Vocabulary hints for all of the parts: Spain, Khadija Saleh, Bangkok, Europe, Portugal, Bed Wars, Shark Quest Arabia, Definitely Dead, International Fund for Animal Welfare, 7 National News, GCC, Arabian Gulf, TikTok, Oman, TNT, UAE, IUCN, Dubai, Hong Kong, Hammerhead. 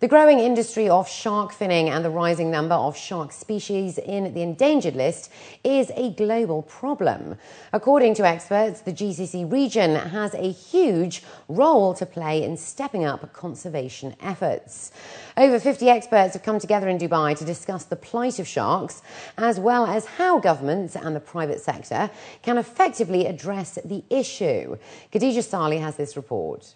The growing industry of shark finning and the rising number of shark species in the endangered list is a global problem. According to experts, the GCC region has a huge role to play in stepping up conservation efforts. Over 50 experts have come together in Dubai to discuss the plight of sharks, as well as how governments and the private sector can effectively address the issue. Khadija Saleh has this report.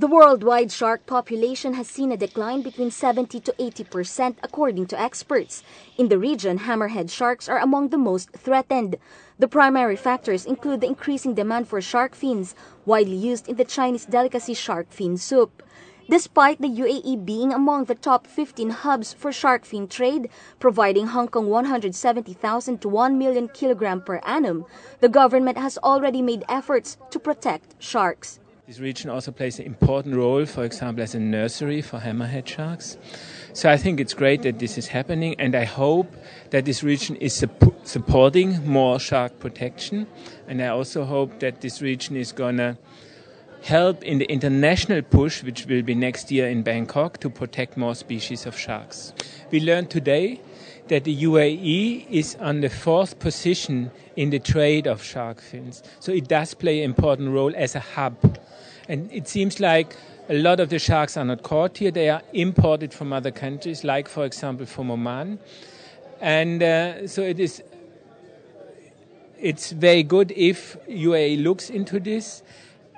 The worldwide shark population has seen a decline between 70% to 80%, according to experts. In the region, hammerhead sharks are among the most threatened. The primary factors include the increasing demand for shark fins, widely used in the Chinese delicacy shark fin soup. Despite the UAE being among the top 15 hubs for shark fin trade, providing Hong Kong 170,000 to 1 million kilograms per annum, the government has already made efforts to protect sharks. This region also plays an important role, for example, as a nursery for hammerhead sharks. So I think it's great that this is happening, and I hope that this region is supporting more shark protection. And I also hope that this region is going to help in the international push, which will be next year in Bangkok, to protect more species of sharks. We learned today that the UAE is on the 4th position in the trade of shark fins. So it does play an important role as a hub. And it seems like a lot of the sharks are not caught here. They are imported from other countries, like, for example, from Oman. And so it's very good if UAE looks into this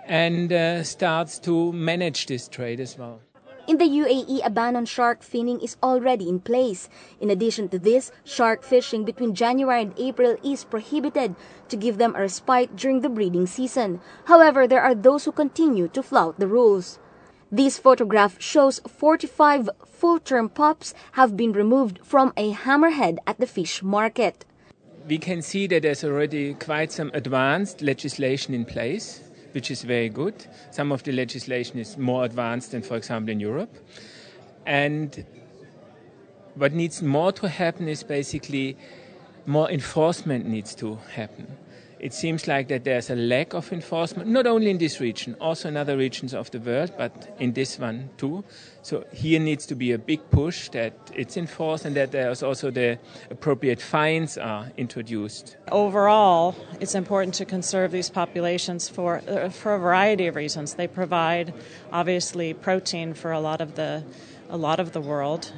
and starts to manage this trade as well. In the UAE, a ban on shark finning is already in place. In addition to this, shark fishing between January and April is prohibited to give them a respite during the breeding season. However, there are those who continue to flout the rules. This photograph shows 45 full-term pups have been removed from a hammerhead at the fish market. We can see that there's already quite some advanced legislation in place, which is very good. Some of the legislation is more advanced than, for example, in Europe. And what needs more to happen is basically more enforcement needs to happen. It seems like that there's a lack of enforcement, not only in this region, also in other regions of the world, but in this one too. So here needs to be a big push that it's enforced and that there's also the appropriate fines are introduced. Overall, it's important to conserve these populations for a variety of reasons. They provide, obviously, protein for a lot of the world.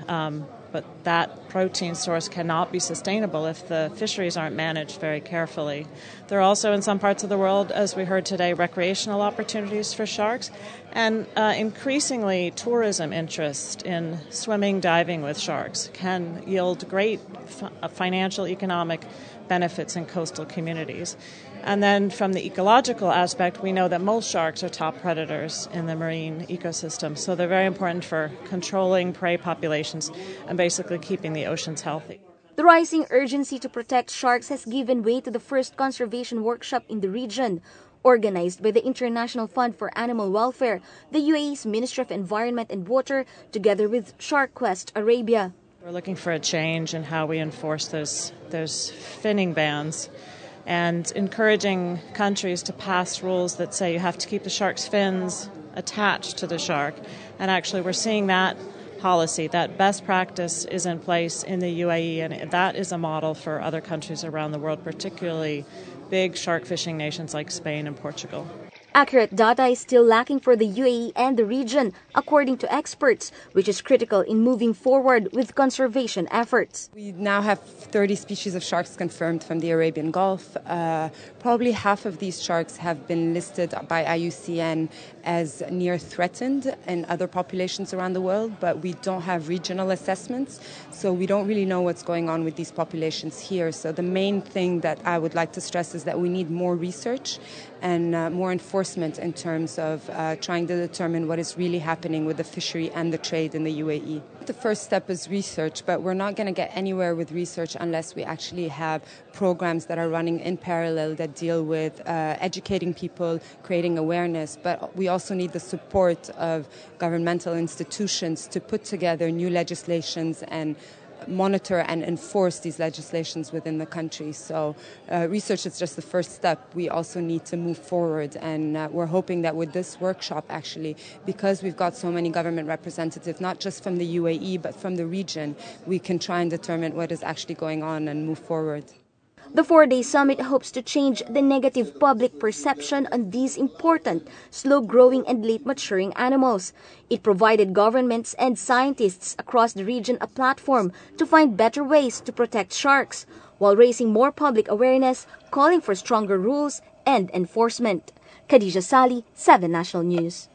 But that protein source cannot be sustainable if the fisheries aren't managed very carefully. There are also, in some parts of the world, as we heard today, recreational opportunities for sharks, and increasingly tourism interest in swimming, diving with sharks can yield great financial, economic benefits in coastal communities. And then from the ecological aspect, we know that most sharks are top predators in the marine ecosystem, so they're very important for controlling prey populations and basically keeping the oceans healthy. The rising urgency to protect sharks has given way to the first conservation workshop in the region. Organized by the International Fund for Animal Welfare, the UAE's Ministry of Environment and Water, together with Shark Quest Arabia. We're looking for a change in how we enforce those finning bans, and encouraging countries to pass rules that say you have to keep the shark's fins attached to the shark. And actually we're seeing that policy, that best practice is in place in the UAE, and that is a model for other countries around the world, particularly big shark fishing nations like Spain and Portugal. Accurate data is still lacking for the UAE and the region, according to experts, which is critical in moving forward with conservation efforts. We now have 30 species of sharks confirmed from the Arabian Gulf. Probably half of these sharks have been listed by IUCN as near threatened in other populations around the world, but we don't have regional assessments, so we don't really know what's going on with these populations here. So the main thing that I would like to stress is that we need more research and more enforcement in terms of trying to determine what is really happening with the fishery and the trade in the UAE. The first step is research, but we're not going to get anywhere with research unless we actually have programs that are running in parallel that deal with educating people, creating awareness, but we also need the support of governmental institutions to put together new legislations and monitor and enforce these legislations within the country. So research is just the first step. We also need to move forward, and we're hoping that with this workshop, actually, because we've got so many government representatives, not just from the UAE, but from the region, we can try and determine what is actually going on and move forward. The four-day summit hopes to change the negative public perception on these important, slow-growing and late-maturing animals. It provided governments and scientists across the region a platform to find better ways to protect sharks, while raising more public awareness, calling for stronger rules and enforcement. Khadija Saleh, 7 National News.